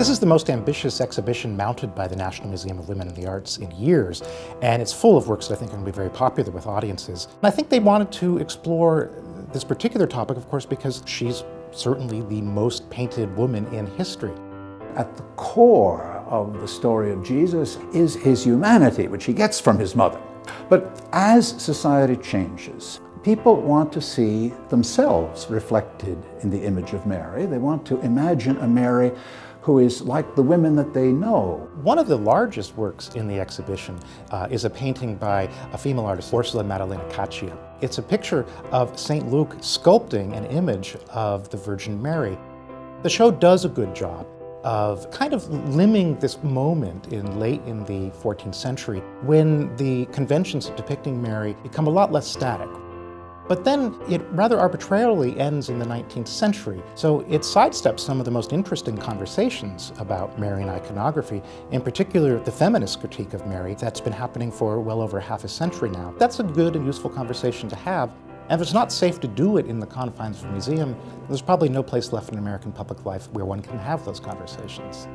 This is the most ambitious exhibition mounted by the National Museum of Women in the Arts in years, and it's full of works that I think are going to be very popular with audiences. And I think they wanted to explore this particular topic, of course, because she's certainly the most painted woman in history. At the core of the story of Jesus is his humanity, which he gets from his mother. But as society changes, people want to see themselves reflected in the image of Mary. They want to imagine a Mary who is like the women that they know. One of the largest works in the exhibition is a painting by a female artist, Orsola Maddalena Caccia. It's a picture of St. Luke sculpting an image of the Virgin Mary. The show does a good job of kind of limbing this moment late in the 14th century when the conventions of depicting Mary become a lot less static. But then it rather arbitrarily ends in the 19th century, so it sidesteps some of the most interesting conversations about Marian iconography, in particular the feminist critique of Mary that's been happening for well over half a century now. That's a good and useful conversation to have, and if it's not safe to do it in the confines of a museum, there's probably no place left in American public life where one can have those conversations.